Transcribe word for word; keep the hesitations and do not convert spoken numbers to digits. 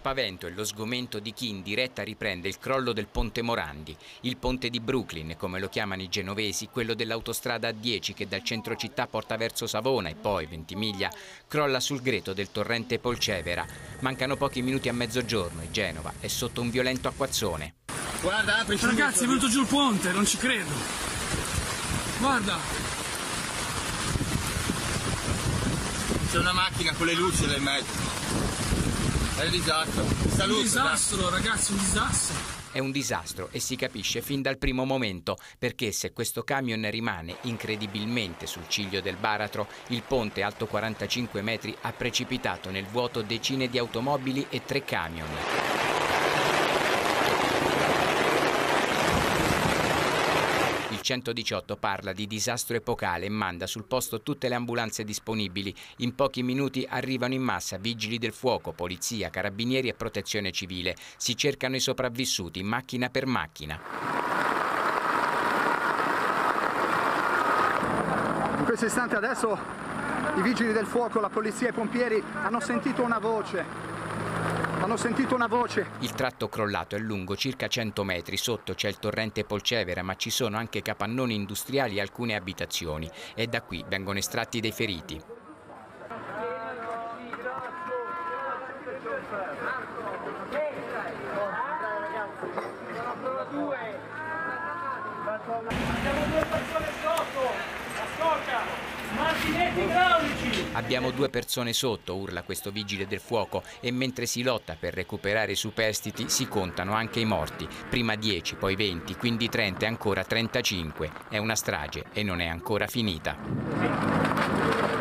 spavento e lo sgomento di chi in diretta riprende il crollo del ponte Morandi, il ponte di Brooklyn, come lo chiamano i genovesi, quello dell'autostrada A dieci che dal centro città porta verso Savona e poi Ventimiglia, crolla sul greto del torrente Polcevera. Mancano pochi minuti a mezzogiorno e Genova è sotto un violento acquazzone. Guarda, apri, ragazzi, è venuto giù il ponte, non ci credo. Guarda! C'è una macchina con le luci là in mezzo. È un disastro. Salute, un disastro, dai. Ragazzi, un disastro. È un disastro e si capisce fin dal primo momento, perché se questo camion rimane incredibilmente sul ciglio del baratro, il ponte alto quarantacinque metri ha precipitato nel vuoto decine di automobili e tre camion. centodiciotto parla di disastro epocale e manda sul posto tutte le ambulanze disponibili. In pochi minuti arrivano in massa vigili del fuoco, polizia, carabinieri e protezione civile. Si cercano i sopravvissuti macchina per macchina. In questo istante adesso i vigili del fuoco, la polizia e i pompieri hanno sentito una voce. Hanno sentito una voce. Il tratto crollato è lungo circa cento metri, sotto c'è il torrente Polcevera, ma ci sono anche capannoni industriali e alcune abitazioni, e da qui vengono estratti dei feriti. Abbiamo due persone sotto, urla questo vigile del fuoco, e mentre si lotta per recuperare i superstiti si contano anche i morti. Prima dieci, poi venti, quindi trenta e ancora trentacinque. È una strage e non è ancora finita.